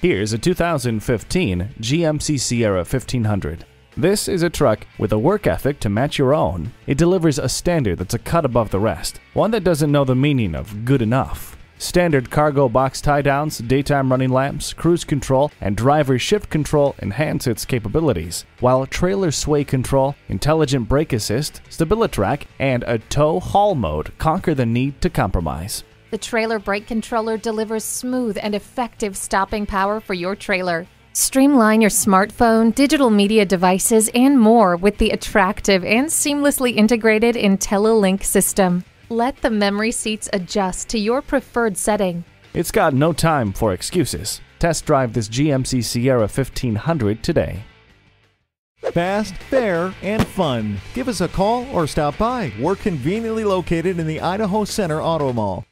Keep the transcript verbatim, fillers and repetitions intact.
Here's a two thousand fifteen G M C Sierra fifteen hundred. This is a truck with a work ethic to match your own. It delivers a standard that's a cut above the rest, one that doesn't know the meaning of good enough. Standard cargo box tie-downs, daytime running lamps, cruise control, and driver shift control enhance its capabilities, while trailer sway control, intelligent brake assist, stabilitrack, and a tow-haul mode conquer the need to compromise. The trailer brake controller delivers smooth and effective stopping power for your trailer. Streamline your smartphone, digital media devices, and more with the attractive and seamlessly integrated IntelliLink system. Let the memory seats adjust to your preferred setting. It's got no time for excuses. Test drive this G M C Sierra fifteen hundred today. Fast, fair, and fun. Give us a call or stop by. We're conveniently located in the Idaho Center Auto Mall.